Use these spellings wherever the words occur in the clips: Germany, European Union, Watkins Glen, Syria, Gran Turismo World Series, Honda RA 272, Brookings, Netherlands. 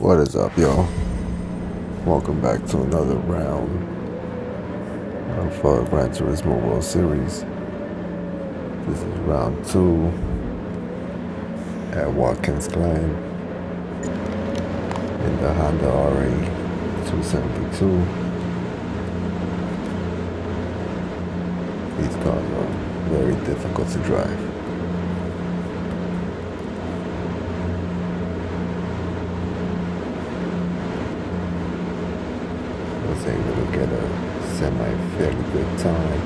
What is up, y'all? Welcome back to another round of Gran Turismo World Series. This is round 2 at Watkins Glen in the Honda RA 272. These cars are very difficult to drive. I was able to get a semi-fairly good time,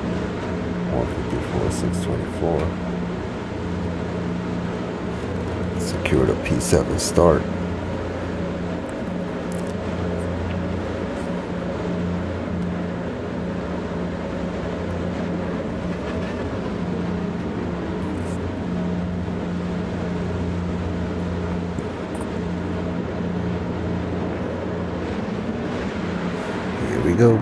154.624. Secured a P7 start. We go.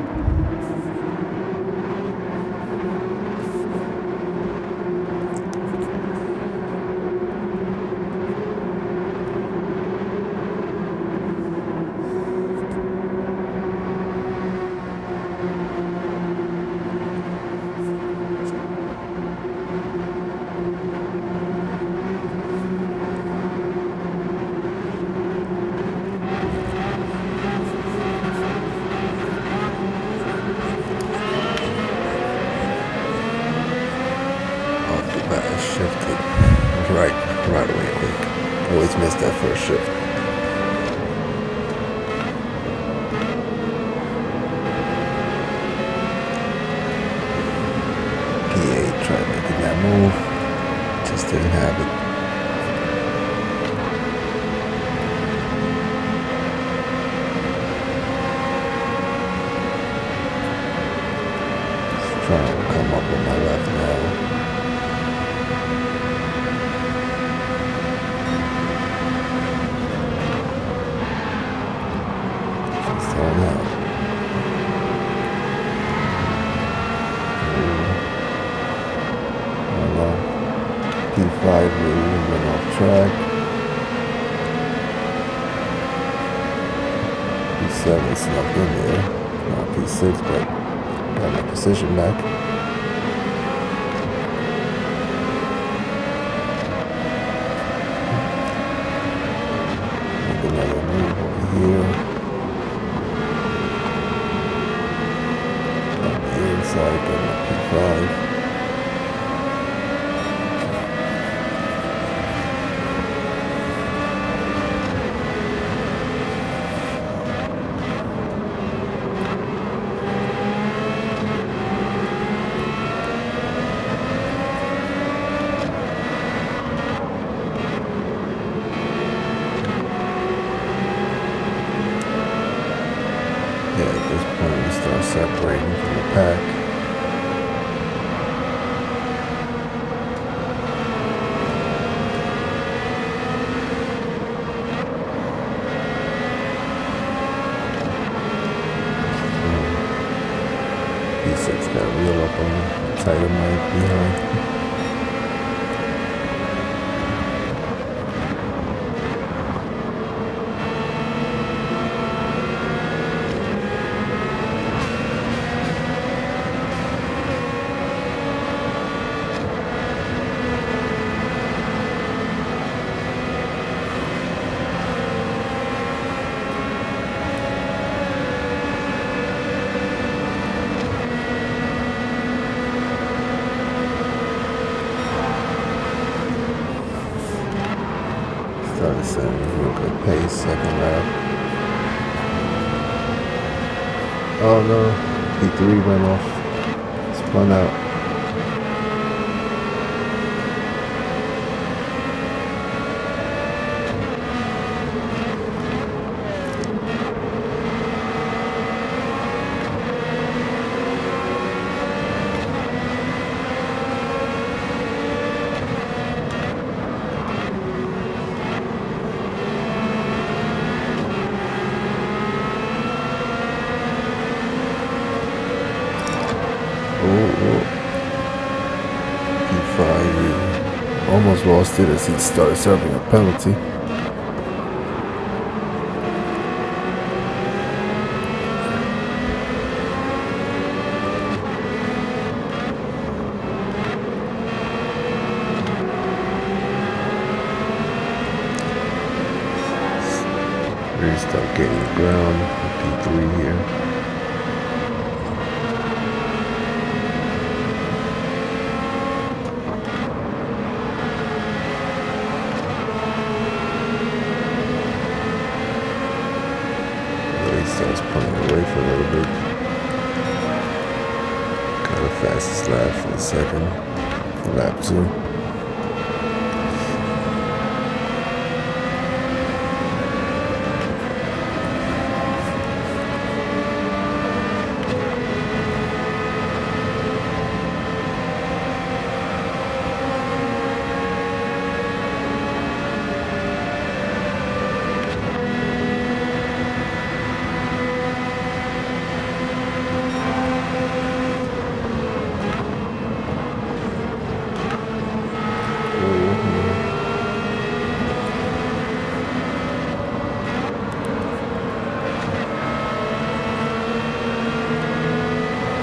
Shifted right away quick. Always miss that first shift. P8 tried making that move, just didn't have it. Just trying to come up with my left now. P5 really went off track. P7 snuck in there. Not P6, but got my position back. Make another move over here. On the inside, got my P5. Yeah, at this point we start separating from the pack. P6 got wheel up on the title mic behind. So real good pace, second lap. Oh no, P3 went off, spun out. P5 almost lost it as he started serving a penalty. Great stop getting the ground. P3 here. At least I was pulling away for a little bit. Got a fastest lap for the second. For lap 2.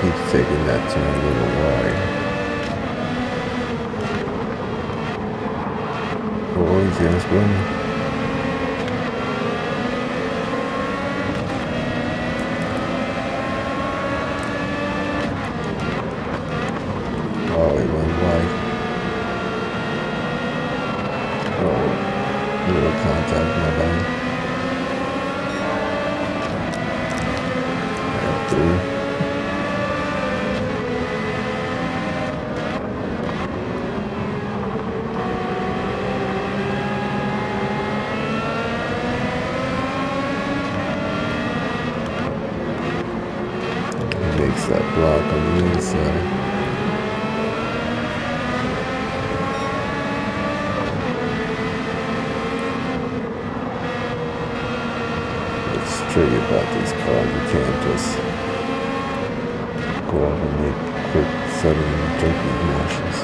Keeps taking that turn a little wide. Oh, he's in his win. Oh, he went wide. Oh, little contact, my bad. Right through. That block on the inside. It's tricky about these cars, you can't just go out and make quick, sudden, jerky motions.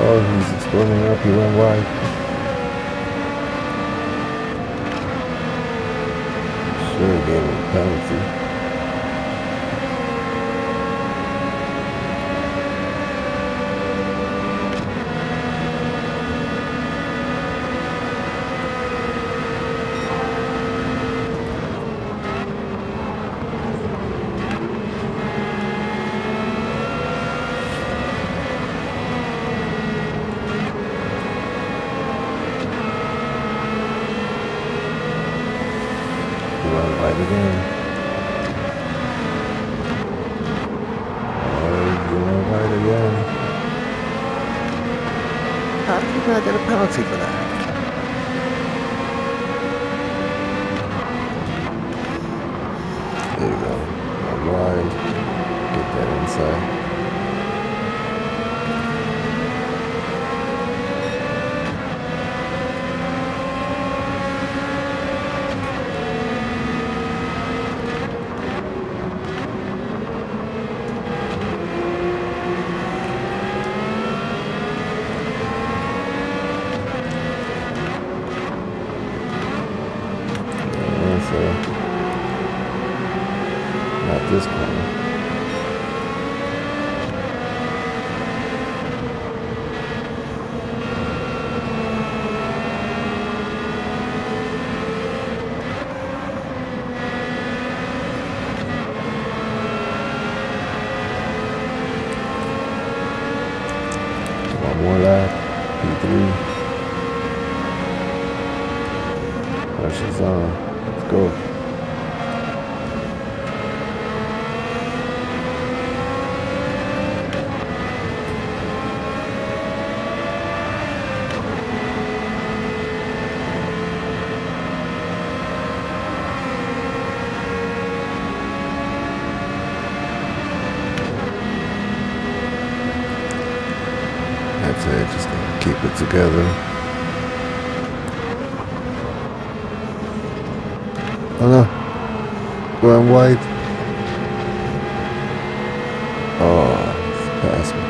Oh, he's exploding up, he went wide. Sure gave him a penalty. Right again. Oh, you went right again. How did you not get a penalty for that? There you go. All right. Get that inside. This corner. One more lap, P3. Pressure's on. Let's go. Just gonna keep it together. Oh no, going wide. Oh, it's past me.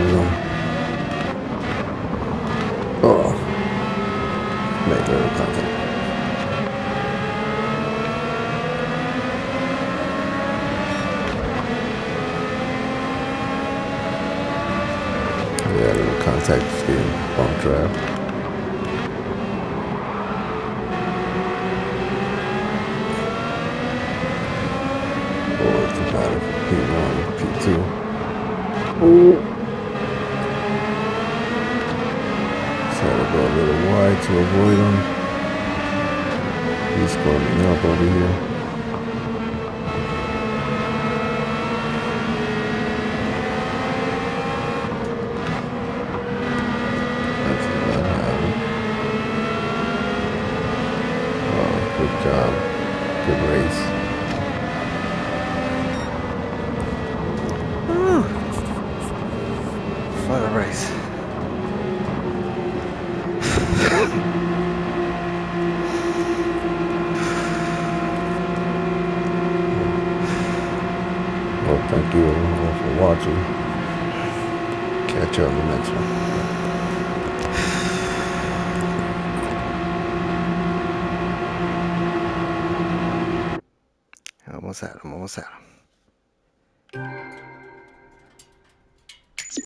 Turismo. Oh. Made very content. Yeah, little contact scheme, bump drive. To avoid him. He's coming up over here. That's not happening. Oh, good job. Good race. What a race. Thank you everyone for watching. Catch you on the next one. I almost had him.